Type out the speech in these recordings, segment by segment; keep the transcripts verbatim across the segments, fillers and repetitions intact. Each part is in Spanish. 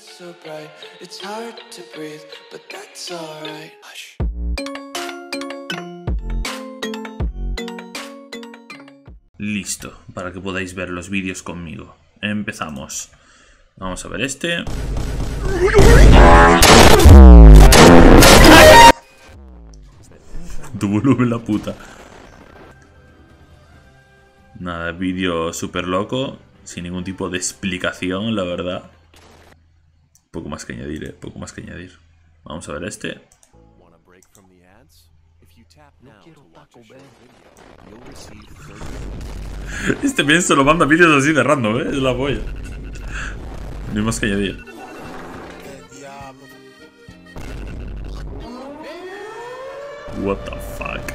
not so bright. It's hard to breathe, but that's alright. Listo, para que podáis ver los vídeos conmigo. Empezamos. Vamos a ver este. Tu volumen, la puta. Nada, vídeo súper loco, sin ningún tipo de explicación, la verdad. Poco más que añadir, eh, poco más que añadir. Vamos a ver este. Este bien solo manda vídeos así de random, eh, es la polla. No hay más que añadir. What the fuck.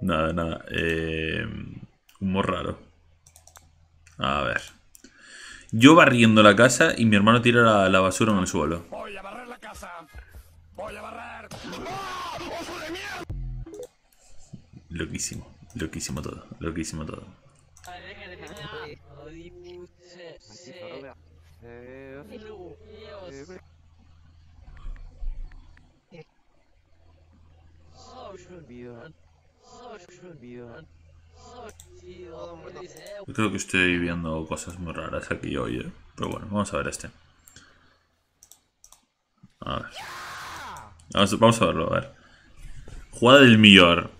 Nada, nada. Eh... Humor raro. A ver. Yo barriendo la casa y mi hermano tira la, la basura en el suelo. Voy a barrer la casa. Voy a barrer. ¡Oh, oso de mierda! Loquísimo. Loquísimo todo. Loquísimo todo. Yo creo que estoy viendo cosas muy raras aquí hoy, ¿eh? Pero bueno, vamos a ver este. A ver. Vamos, vamos a verlo, a ver. Jugada del millón.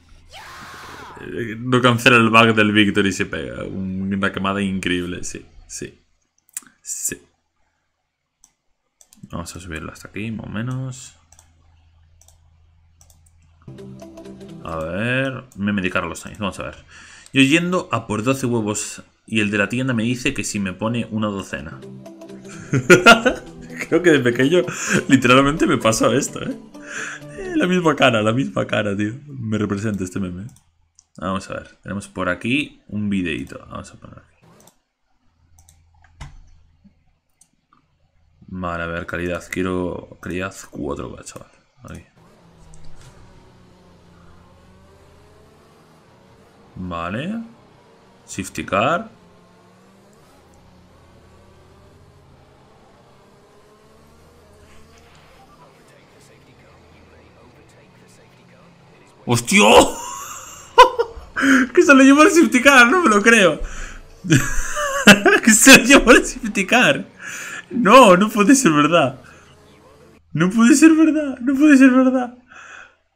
No cancela el bug del Victor y se pega. Una camada increíble, sí, sí. Sí. Vamos a subirlo hasta aquí, más o menos. A ver... Me medicar los Sainz, vamos a ver. Yo yendo a por doce huevos y el de la tienda me dice que si me pone una docena. Creo que de pequeño literalmente me pasó esto, ¿eh? ¿eh? La misma cara, la misma cara, tío. Me representa este meme. Vamos a ver, tenemos por aquí un videito. Vamos a poner aquí. Vale, a ver, calidad. Quiero calidad cuatro K, chaval. Aquí. Vale. Safety car. ¡Hostia! Que se lo llevó el safety car, no me lo creo. Que se lo llevó el safety car. No, no puede ser verdad. No puede ser verdad, no puede ser verdad.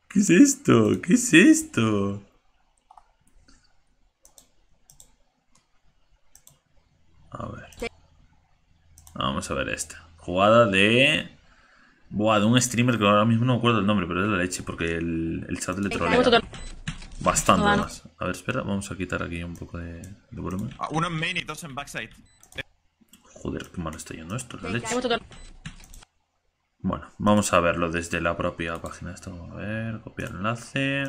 ¿Qué es esto? ¿Qué es esto? A ver. Vamos a ver esta. Jugada de... Buah, de un streamer que ahora mismo no me acuerdo el nombre, pero es la leche porque el, el chat le trolea. Bastante más. A ver, espera, vamos a quitar aquí un poco de, de volumen. Uno en main y dos en backside. Joder, qué mal está yendo esto, la leche. Bueno, vamos a verlo desde la propia página. Esto vamos a ver, copiar enlace.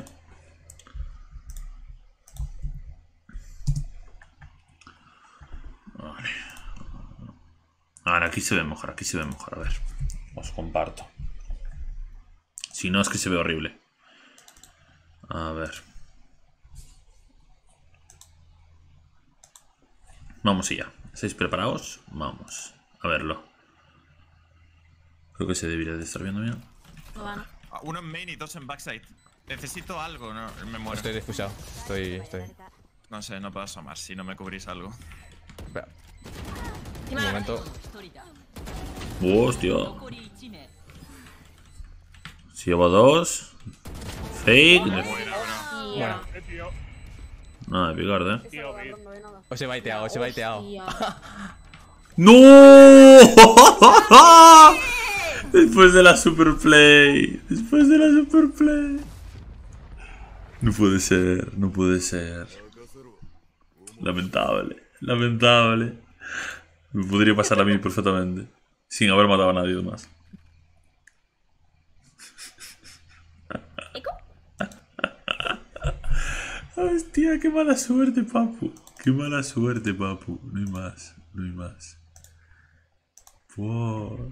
Vale. Ahora aquí se ve mejor, aquí se ve mejor. A ver, os comparto. Si no, es que se ve horrible. A ver. Vamos allá. ¿Estáis preparados? Vamos a verlo. Creo que se debería de estar viendo bien. Uno en main y dos en backside. Necesito algo, no, me muero. Estoy desfusado, estoy, estoy. No sé, no puedo asomar si no me cubrís algo. Espera. Un momento. Hostia. Si llevo dos. Fake. Bueno. Nada de picarde, eh. O se baiteado, o se baiteado. ¡No! Después de la superplay. Después de la superplay. No puede ser, no puede ser. Lamentable, lamentable. Me podría pasar a mí perfectamente. Sin haber matado a nadie más. Hostia, qué mala suerte, papu. Qué mala suerte, papu. No hay más, no hay más. Por...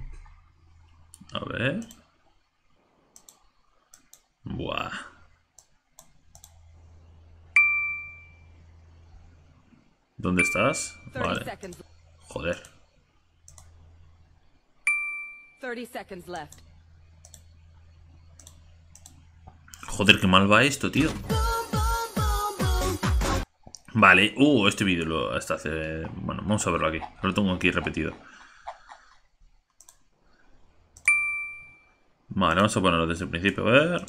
A ver. Buah. ¿Dónde estás? Vale. Joder. thirty seconds left. Joder, qué mal va esto, tío. Vale, uh, este vídeo lo hasta hace... Bueno, vamos a verlo aquí. Lo tengo aquí repetido. Vale, vamos a ponerlo desde el principio. A ver.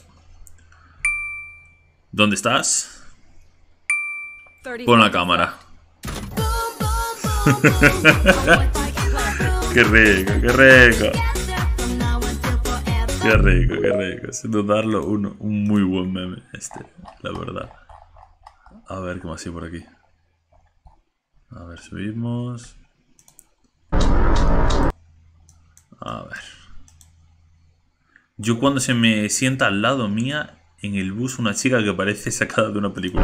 ¿Dónde estás? Pon la cámara. Qué rico, qué rico. Qué rico, qué rico. Sin dudarlo, un, un muy buen meme este, la verdad. A ver qué más hay por aquí. A ver, subimos. A ver. Yo cuando se me sienta al lado mía en el bus una chica que parece sacada de una película.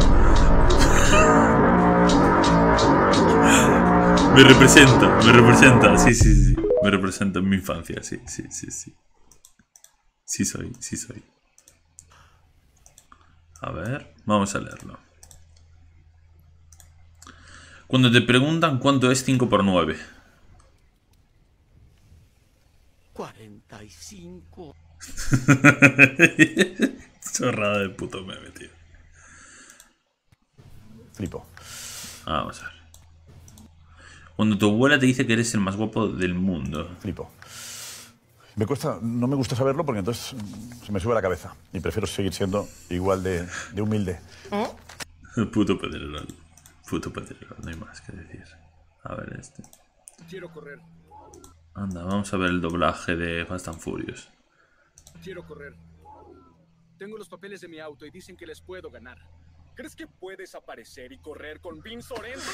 Me representa, me representa, sí, sí, sí. Me representa en mi infancia, sí, sí, sí, sí. Sí soy, sí soy. A ver, vamos a leerlo. Cuando te preguntan cuánto es cinco por nueve. cuarenta y cinco. Chorrada de puto meme, tío. Flipo. Ah, vamos a ver. Cuando tu abuela te dice que eres el más guapo del mundo. Flipo. Me cuesta, no me gusta saberlo porque entonces se me sube la cabeza. Y prefiero seguir siendo igual de, de humilde. ¿Eh? Puto pedrero. Puto pedrero, no hay más que decir. A ver este. Quiero correr. Anda, vamos a ver el doblaje de Fast and Furious. Quiero correr. Tengo los papeles de mi auto y dicen que les puedo ganar. ¿Crees que puedes aparecer y correr con Vin Sorento?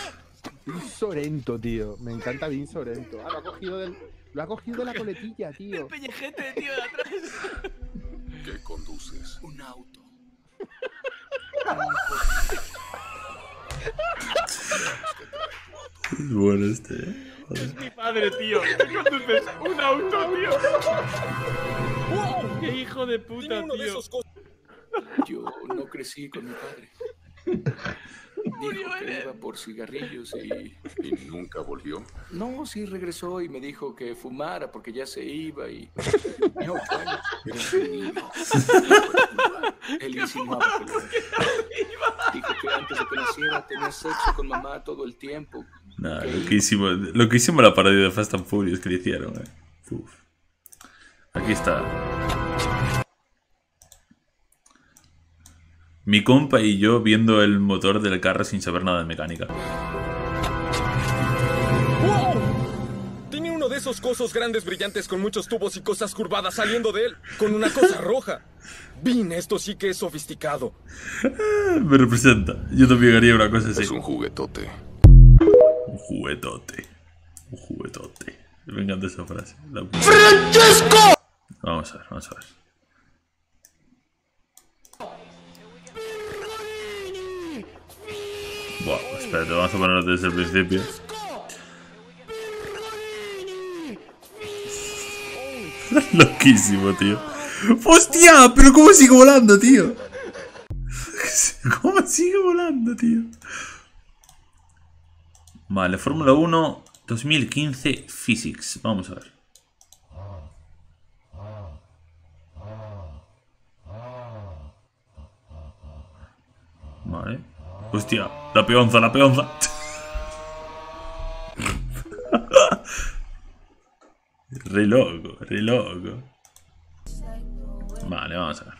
Vin Sorento, tío. Me encanta Vin Sorento. Ah, lo ha cogido del... Lo ha cogido de la coletilla, tío. El pellejete, tío, de atrás. ¿Qué conduces? Un auto. Es bueno este, ¿eh? Es mi padre, tío. Entonces, un auto, tío. ¡Wow! ¡Qué hijo de puta, uno tío! De Yo no crecí con mi padre. Murió dijo que iba por cigarrillos y... ¿Y nunca volvió? No, sí regresó y me dijo que fumara porque ya se iba y... No, claro, era un niño. Él insinuaba que lo iba. Dijo que antes de que naciera tenía sexo con mamá todo el tiempo. Nah, que lo, que hicimos, lo que hicimos la parodia de Fast and Furious que le hicieron, eh. Uf. Aquí está. Mi compa y yo viendo el motor del carro sin saber nada de mecánica. ¡Wow! Tiene uno de esos cosos grandes brillantes con muchos tubos y cosas curvadas saliendo de él, con una cosa roja. Vin, esto sí que es sofisticado. Me representa. Yo también haría una cosa así. Es un juguetote. Un juguetote. Un juguetote. Me encanta esa frase. La... ¡Francesco! Vamos a ver, vamos a ver. Buah, espérate, vamos a ponerlo desde el principio. Loquísimo, tío. ¡Hostia! ¿Pero cómo sigue volando, tío? ¿Cómo sigue volando, tío? Vale, Fórmula uno dos mil quince Physics. Vamos a ver. Vale. Hostia, la peonza, la peonza. Re loco, re loco. Vale, vamos a ver.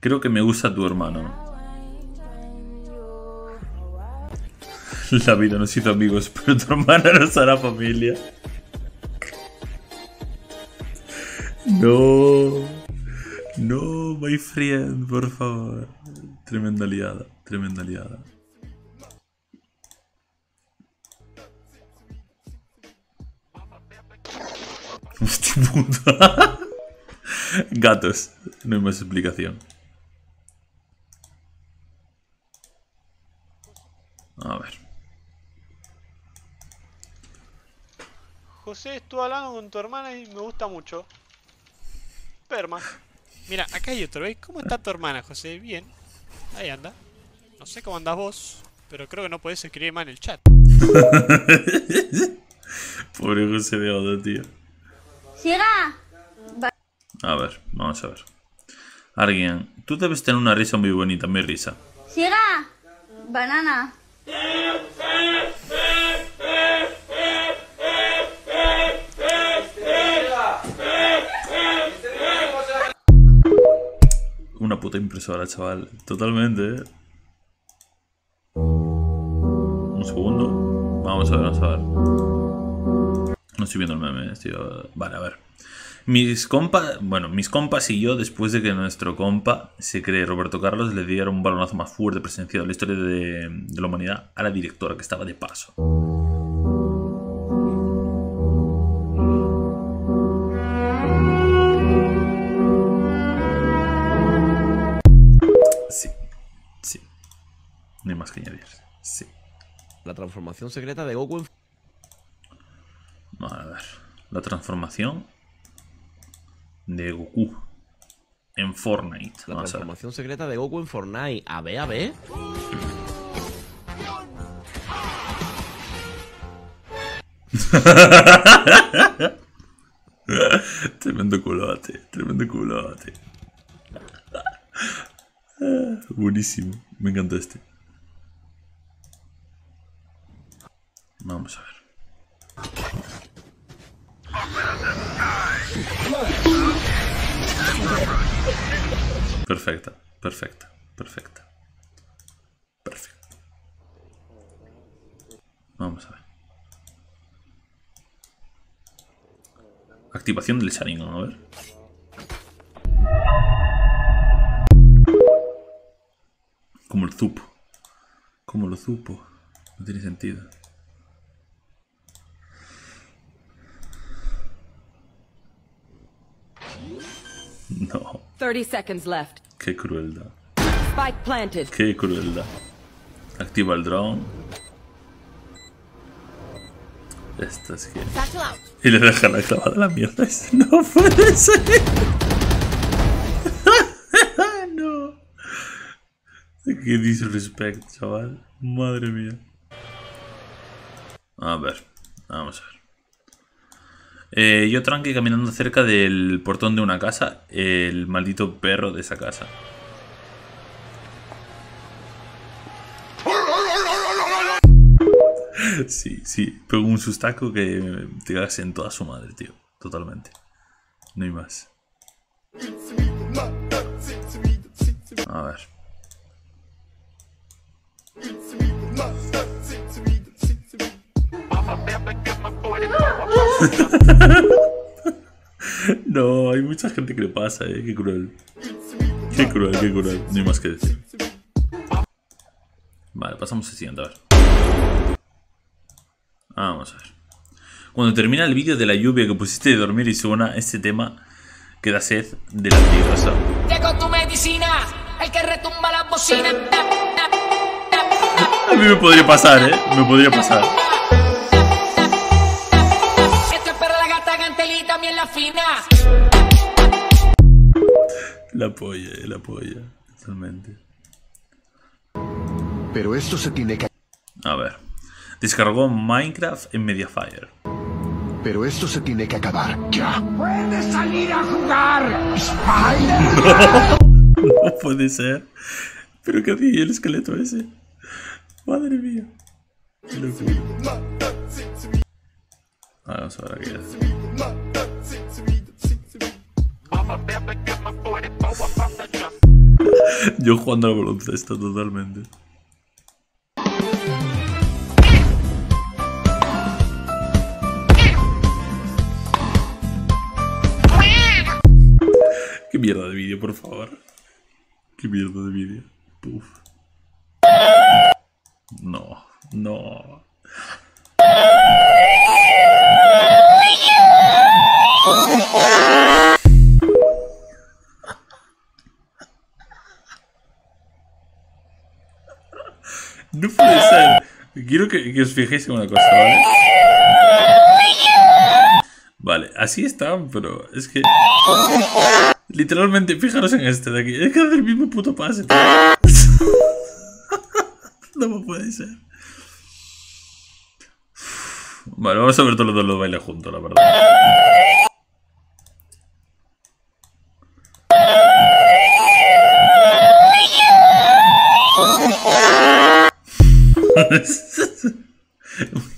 Creo que me gusta tu hermano. La vida nos hizo amigos, pero tu hermana nos hará familia. No. No, my friend, por favor. Tremenda liada, tremenda liada. Hostia puta. Gatos, no hay más explicación. A ver. José, estuve hablando con tu hermana y me gusta mucho. Perma. Mira, acá hay otro, ¿veis? ¿Cómo está tu hermana, José? Bien. Ahí anda. No sé cómo andás vos, pero creo que no podés escribir más en el chat. Pobre José de Odo, tío. ¡Siga! A ver, vamos a ver. Alguien, tú debes tener una risa muy bonita, mi risa. ¡Siga! Banana. Una puta impresora, chaval. Totalmente, ¿eh? Un segundo. Vamos a ver, vamos a ver. No estoy viendo el meme, tío. Vale, a ver. Mis compas, bueno, mis compas y yo, después de que nuestro compa, se cree Roberto Carlos, le dieron un balonazo más fuerte presenciado en la historia de, de la humanidad a la directora, que estaba de paso. Sí, sí, no hay más que añadir, sí. La transformación secreta de Goku en... Vale, a ver, la transformación... de Goku en Fortnite. La transformación secreta de Goku en Fortnite. A ver, a ver. Tremendo culote, tremendo culote. Buenísimo, me encantó este. Vamos a ver. Perfecta, perfecta, perfecta. Perfecta. Vamos a ver. Activación del Sharingan, a ver. Como lo supo. Como lo supo. No tiene sentido. No. thirty seconds left. Qué crueldad. Spike planted. Qué crueldad. Activa el drone. Esto es que... Y le deja la clavada a la mierda. No puede ser. No. Qué disrespect, chaval. Madre mía. A ver. Vamos a ver. Eh, yo tranqui caminando cerca del portón de una casa, el maldito perro de esa casa. Sí, sí, pegó un sustaco que te cagas en toda su madre, tío. Totalmente. No hay más. A ver. No, hay mucha gente que le pasa, eh. Qué cruel. Qué cruel, qué cruel. No hay más que decir. Vale, pasamos al siguiente, a ver. Vamos a ver. Cuando termina el vídeo de la lluvia que pusiste de dormir y suena este tema que da sed de la peligrosa. Llegó tu medicina, el que retumba la bocina. A mí me podría pasar, eh. Me podría pasar. La polla, la polla, totalmente. Pero esto se tiene que... A ver. Descargó Minecraft en Mediafire. Pero esto se tiene que acabar ya. ¡Puedes salir a jugar, Spider! No, no puede ser. Pero qué hacía el esqueleto ese. Madre mía. Qué locura. Ahora vamos a ver aquí. Yo jugando al baloncesto totalmente. Qué mierda de vídeo, por favor. Qué mierda de vídeo. Puf. No, no. No puede ser. Quiero que, que os fijéis en una cosa, ¿vale? Vale, así están, pero es que... Literalmente, fijaros en este de aquí. Es que hace el mismo puto pase. No puede ser. Vale, vamos a ver todos los dos los bailes juntos, la verdad.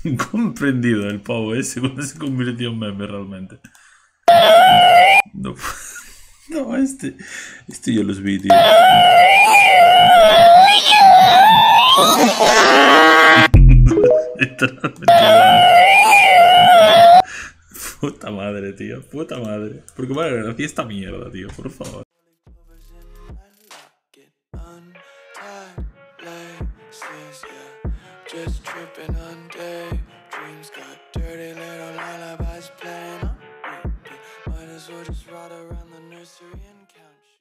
Incomprendido el pavo ese cuando se convirtió en meme realmente. No, no este, este yo los vi, tío. Puta madre, tío, puta madre. Porque me agradezco esta mierda, tío, por favor. Just tripping on day dreams, got dirty little lullabies playing on repeat. Might as well just ride around the nursery and count.